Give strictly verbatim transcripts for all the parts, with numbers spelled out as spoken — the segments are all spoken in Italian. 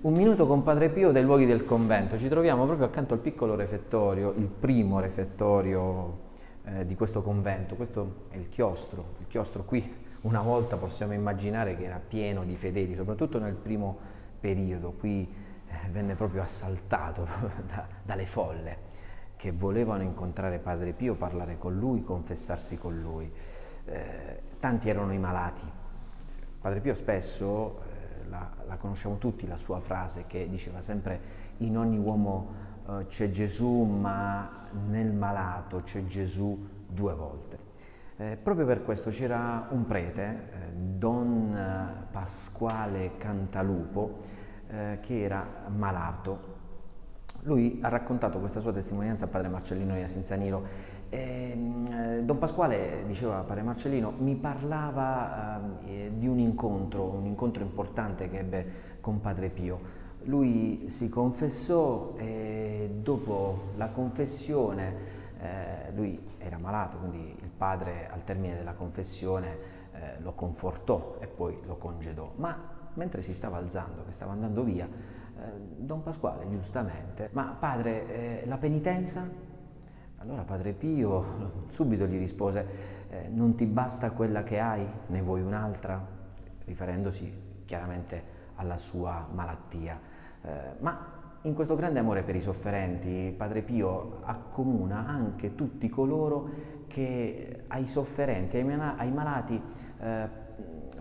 Un minuto con Padre Pio dai luoghi del convento. Ci troviamo proprio accanto al piccolo refettorio, il primo refettorio eh, di questo convento. Questo è il chiostro, il chiostro qui una volta possiamo immaginare che era pieno di fedeli, soprattutto nel primo periodo. Qui eh, venne proprio assaltato da, dalle folle che volevano incontrare Padre Pio, parlare con lui, confessarsi con lui. Eh, tanti erano i malati. Padre Pio spesso... La, la conosciamo tutti, la sua frase che diceva sempre: in ogni uomo eh, c'è Gesù, ma nel malato c'è Gesù due volte. Eh, proprio per questo c'era un prete, eh, Don Pasquale Cantalupo, eh, che era malato. Lui ha raccontato questa sua testimonianza a Padre Marcellino Iasenzaniro. Eh, Don Pasquale, diceva Padre Marcellino, mi parlava eh, di un incontro, un incontro importante che ebbe con Padre Pio. Lui si confessò e dopo la confessione, eh, lui era malato, quindi il padre al termine della confessione eh, lo confortò e poi lo congedò. Ma mentre si stava alzando, che stava andando via, eh, Don Pasquale giustamente: ma padre, eh, la penitenza? Allora Padre Pio subito gli rispose: eh, non ti basta quella che hai, ne vuoi un'altra? Riferendosi chiaramente alla sua malattia. Eh, ma in questo grande amore per i sofferenti, Padre Pio accomuna anche tutti coloro che ai sofferenti, ai malati, eh,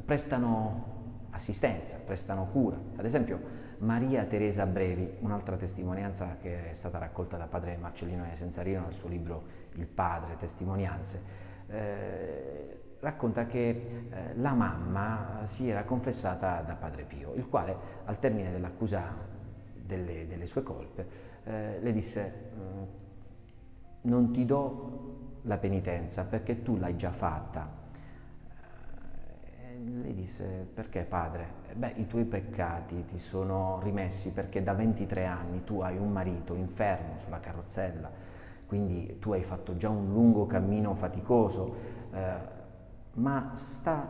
prestano assistenza, prestano cura. Ad esempio Maria Teresa Brevi, un'altra testimonianza che è stata raccolta da Padre Marcellino Iasenzaniro nel suo libro Il Padre, testimonianze, eh, racconta che eh, la mamma si era confessata da Padre Pio, il quale al termine dell'accusa delle, delle sue colpe eh, le disse: non ti do la penitenza perché tu l'hai già fatta. Lei disse: perché padre? Beh, i tuoi peccati ti sono rimessi perché da ventitré anni tu hai un marito infermo sulla carrozzella, quindi tu hai fatto già un lungo cammino faticoso, eh, ma sta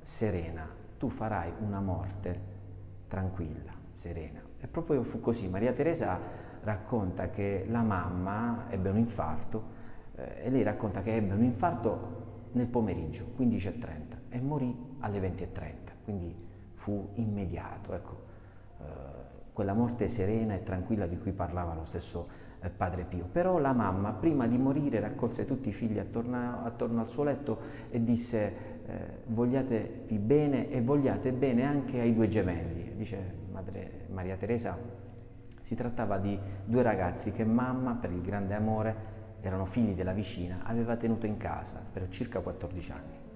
serena, tu farai una morte tranquilla, serena. E proprio fu così. Maria Teresa racconta che la mamma ebbe un infarto eh, e lei racconta che ebbe un infarto nel pomeriggio, quindici e trenta, e morì alle venti e trenta, quindi fu immediato, ecco, eh, quella morte serena e tranquilla di cui parlava lo stesso eh, Padre Pio. Però la mamma, prima di morire, raccolse tutti i figli attorno, attorno al suo letto e disse: eh, vogliatevi bene e vogliate bene anche ai due gemelli. Dice madre Maria Teresa, si trattava di due ragazzi che mamma, per il grande amore, erano figli della vicina, aveva tenuto in casa per circa quattordici anni.